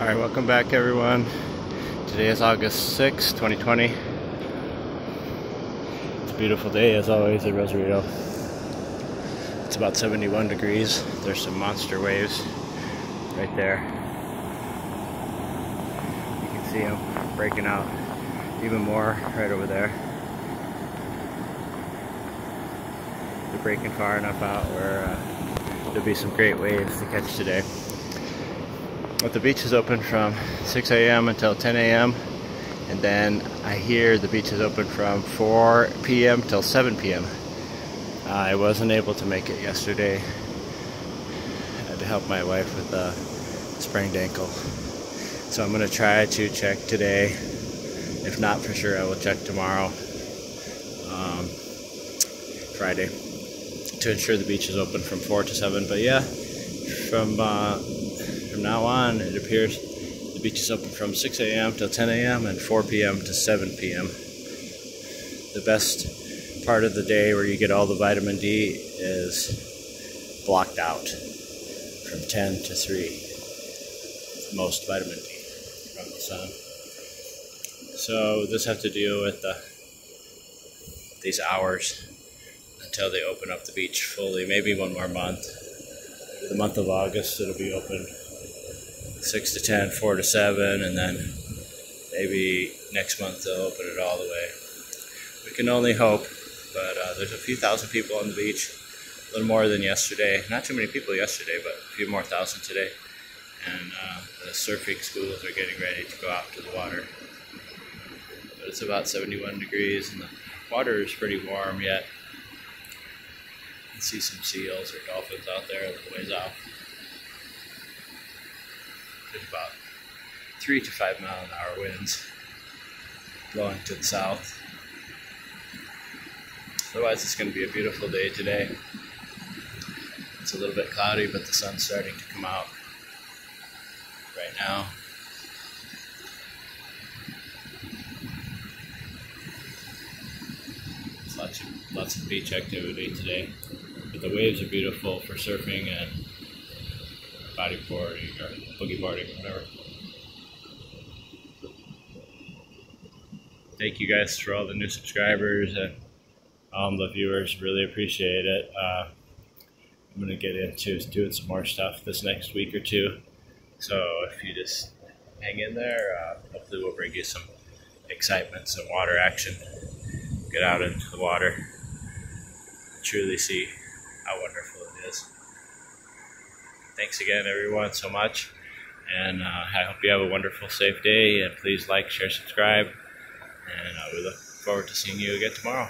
Alright, welcome back everyone. Today is August 6, 2020. It's a beautiful day as always at Rosarito. It's about 71 degrees. There's some monster waves right there. You can see them breaking out even more right over there. They're breaking far enough out where there'll be some great waves to catch today. But the beach is open from 6 a.m. until 10 a.m. and then I hear the beach is open from 4 p.m. till 7 p.m. I wasn't able to make it yesterday. I had to help my wife with a sprained ankle. So I'm going to try to check today. If not for sure, I will check tomorrow, Friday, to ensure the beach is open from 4 to 7. But yeah, from now on, it appears the beach is open from 6 a.m. till 10 a.m. and 4 p.m. to 7 p.m. The best part of the day where you get all the vitamin D is blocked out from 10 to 3. Most vitamin D from the sun. So this has to do with these hours until they open up the beach fully. Maybe one more month. The month of August, it'll be open 6 to 10, 4 to 7, and then maybe next month they'll open it all the way. We can only hope, but there's a few thousand people on the beach, a little more than yesterday. Not too many people yesterday, but a few more thousand today. And the surfing schools are getting ready to go out to the water. But it's about 71 degrees, and the water is pretty warm yet. You can see some seals or dolphins out there a little ways off. There's about 3 to 5 mile an hour winds blowing to the south. Otherwise, it's going to be a beautiful day today. It's a little bit cloudy, but the sun's starting to come out right now. There's lots of beach activity today, but the waves are beautiful for surfing and bodyboarding or boogie boarding, whatever. Thank you guys for all the new subscribers and all the viewers. Really appreciate it. I'm gonna get into doing some more stuff this next week or two. So if you just hang in there, hopefully we'll bring you some excitement, some water action. Get out into the water, truly see how wonderful it is. Thanks again, everyone, so much, and I hope you have a wonderful, safe day, and please like, share, subscribe, and we look forward to seeing you again tomorrow.